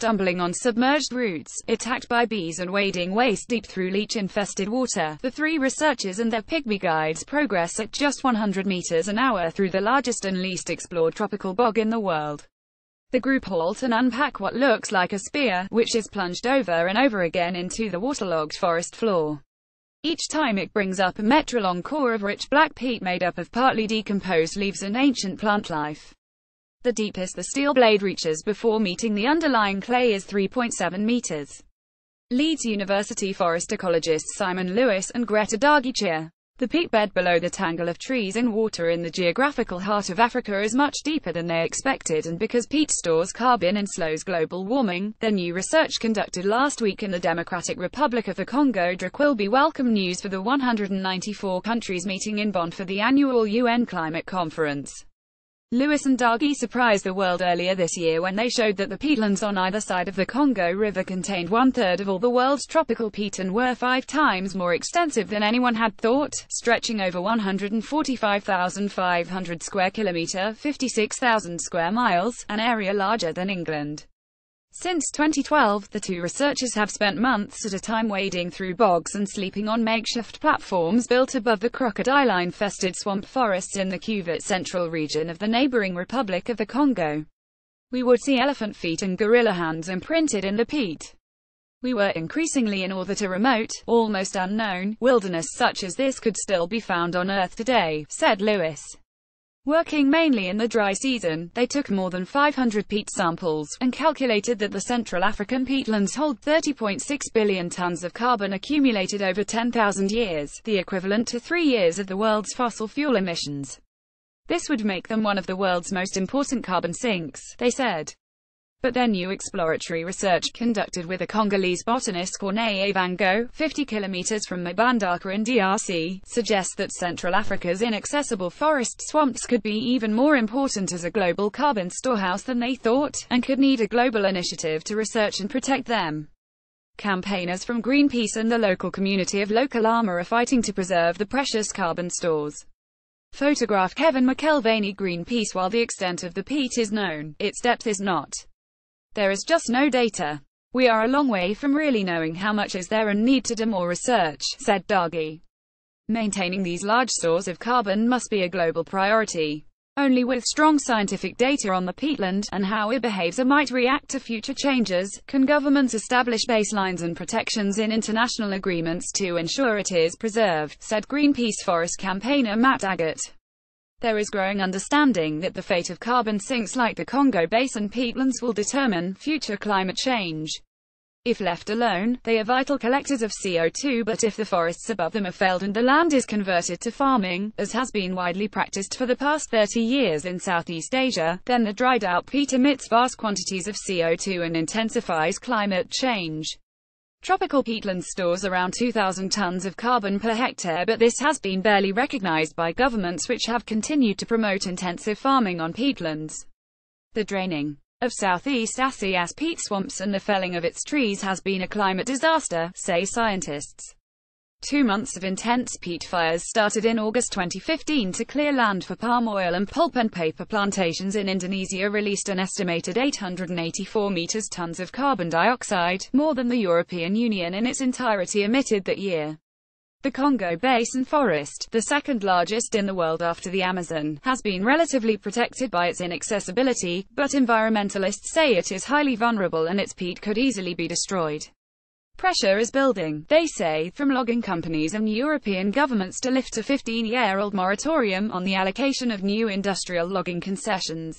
stumbling on submerged roots, attacked by bees and wading waist-deep through leech-infested water. The three researchers and their pygmy guides progress at just 100 meters an hour through the largest and least explored tropical bog in the world. The group halt and unpack what looks like a spear, which is plunged over and over again into the waterlogged forest floor. Each time it brings up a meter-long core of rich black peat made up of partly decomposed leaves and ancient plant life. The deepest the steel blade reaches before meeting the underlying clay is 3.7 meters. Leeds University forest ecologists Simon Lewis and Greta Dargichir. The peatbed below the tangle of trees and water in the geographical heart of Africa is much deeper than they expected, and because peat stores carbon and slows global warming, their new research conducted last week in the Democratic Republic of the Congo will be welcome news for the 194 countries meeting in Bonn for the annual UN Climate Conference. Lewis and Dargi surprised the world earlier this year when they showed that the peatlands on either side of the Congo River contained 1/3 of all the world's tropical peat and were 5 times more extensive than anyone had thought, stretching over 145,500 square kilometre (56,000 square miles), an area larger than England. Since 2012, the two researchers have spent months at a time wading through bogs and sleeping on makeshift platforms built above the crocodile-infested swamp forests in the Cuvette Central region of the neighboring Republic of the Congo. We would see elephant feet and gorilla hands imprinted in the peat. We were increasingly in awe that a remote, almost unknown, wilderness such as this could still be found on Earth today, said Lewis. Working mainly in the dry season, they took more than 500 peat samples, and calculated that the Central African peatlands hold 30.6 billion tons of carbon accumulated over 10,000 years, the equivalent to 3 years of the world's fossil fuel emissions. This would make them one of the world's most important carbon sinks, they said. But their new exploratory research, conducted with a Congolese botanist Cornelia Van Gogh, 50 kilometers from Mbandaka in DRC, suggests that Central Africa's inaccessible forest swamps could be even more important as a global carbon storehouse than they thought, and could need a global initiative to research and protect them. Campaigners from Greenpeace and the local community of Lokalama are fighting to preserve the precious carbon stores. Photograph Kevin McElvaney. Greenpeace. While the extent of the peat is known, its depth is not. There is just no data. We are a long way from really knowing how much is there and need to do more research, said Dargi. Maintaining these large stores of carbon must be a global priority. Only with strong scientific data on the peatland, and how it behaves and might react to future changes, can governments establish baselines and protections in international agreements to ensure it is preserved, said Greenpeace forest campaigner Matt Daggett. There is growing understanding that the fate of carbon sinks like the Congo Basin peatlands will determine future climate change. If left alone, they are vital collectors of CO2, but if the forests above them are felled and the land is converted to farming, as has been widely practiced for the past 30 years in Southeast Asia, then the dried-out peat emits vast quantities of CO2 and intensifies climate change. Tropical peatland stores around 2,000 tons of carbon per hectare, but this has been barely recognized by governments, which have continued to promote intensive farming on peatlands. The draining of Southeast Asia's peat swamps and the felling of its trees has been a climate disaster, say scientists. 2 months of intense peat fires started in August 2015 to clear land for palm oil, and pulp and paper plantations in Indonesia released an estimated 884 metric tons of carbon dioxide, more than the European Union in its entirety emitted that year. The Congo Basin forest, the second largest in the world after the Amazon, has been relatively protected by its inaccessibility, but environmentalists say it is highly vulnerable and its peat could easily be destroyed. Pressure is building, they say, from logging companies and European governments to lift a 15-year-old moratorium on the allocation of new industrial logging concessions.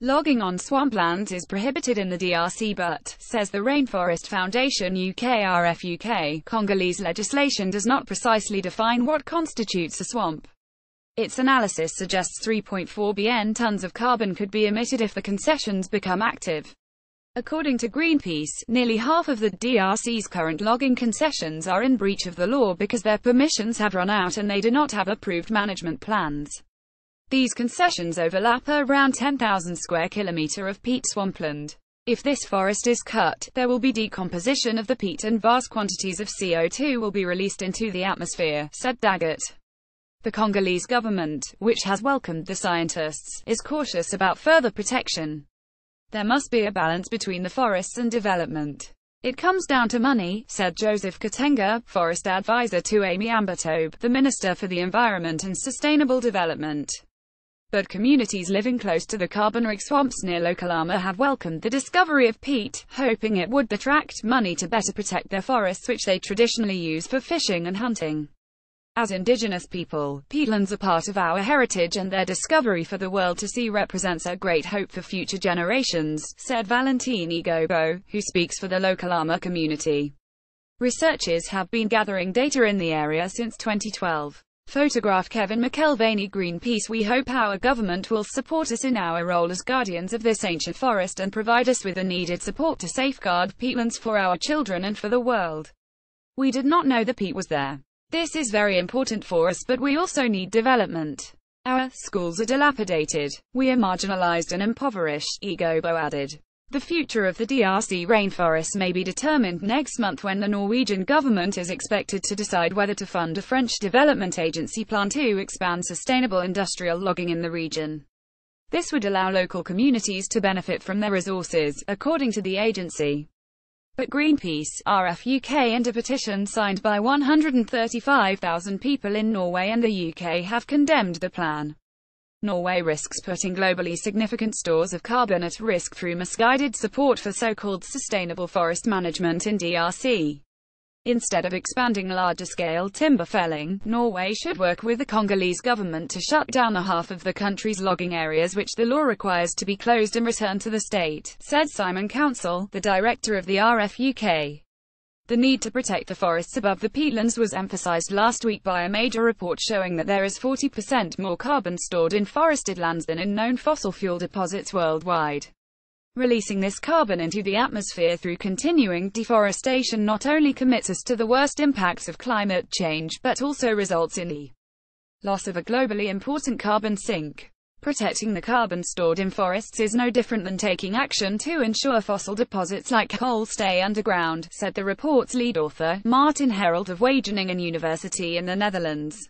Logging on swamplands is prohibited in the DRC but, says the Rainforest Foundation UK (RFUK), Congolese legislation does not precisely define what constitutes a swamp. Its analysis suggests 3.4 billion tons of carbon could be emitted if the concessions become active. According to Greenpeace, nearly half of the DRC's current logging concessions are in breach of the law because their permissions have run out and they do not have approved management plans. These concessions overlap around 10,000 square kilometre of peat swampland. If this forest is cut, there will be decomposition of the peat and vast quantities of CO2 will be released into the atmosphere, said Daggett. The Congolese government, which has welcomed the scientists, is cautious about further protection. There must be a balance between the forests and development. It comes down to money, said Joseph Katenga, forest advisor to Amy Ambatobe, the Minister for the Environment and Sustainable Development. But communities living close to the carbon-rich swamps near Lokalama have welcomed the discovery of peat, hoping it would attract money to better protect their forests, which they traditionally use for fishing and hunting. As indigenous people, peatlands are part of our heritage, and their discovery for the world to see represents a great hope for future generations, said Valentin Egobo, who speaks for the Lokalama community. Researchers have been gathering data in the area since 2012. Photograph Kevin McElvaney, Greenpeace. We hope our government will support us in our role as guardians of this ancient forest and provide us with the needed support to safeguard peatlands for our children and for the world. We did not know the peat was there. This is very important for us, but we also need development. Our schools are dilapidated. We are marginalized and impoverished, Egobo added. The future of the DRC rainforest may be determined next month when the Norwegian government is expected to decide whether to fund a French development agency plan to expand sustainable industrial logging in the region. This would allow local communities to benefit from their resources, according to the agency. But Greenpeace, RF UK and a petition signed by 135,000 people in Norway and the UK have condemned the plan. Norway risks putting globally significant stores of carbon at risk through misguided support for so-called sustainable forest management in DRC. Instead of expanding larger-scale timber felling, Norway should work with the Congolese government to shut down the half of the country's logging areas which the law requires to be closed and returned to the state, said Simon Council, the director of the RF UK. The need to protect the forests above the peatlands was emphasised last week by a major report showing that there is 40% more carbon stored in forested lands than in known fossil fuel deposits worldwide. Releasing this carbon into the atmosphere through continuing deforestation not only commits us to the worst impacts of climate change, but also results in the loss of a globally important carbon sink. Protecting the carbon stored in forests is no different than taking action to ensure fossil deposits like coal stay underground, said the report's lead author, Martin Herold of Wageningen University in the Netherlands.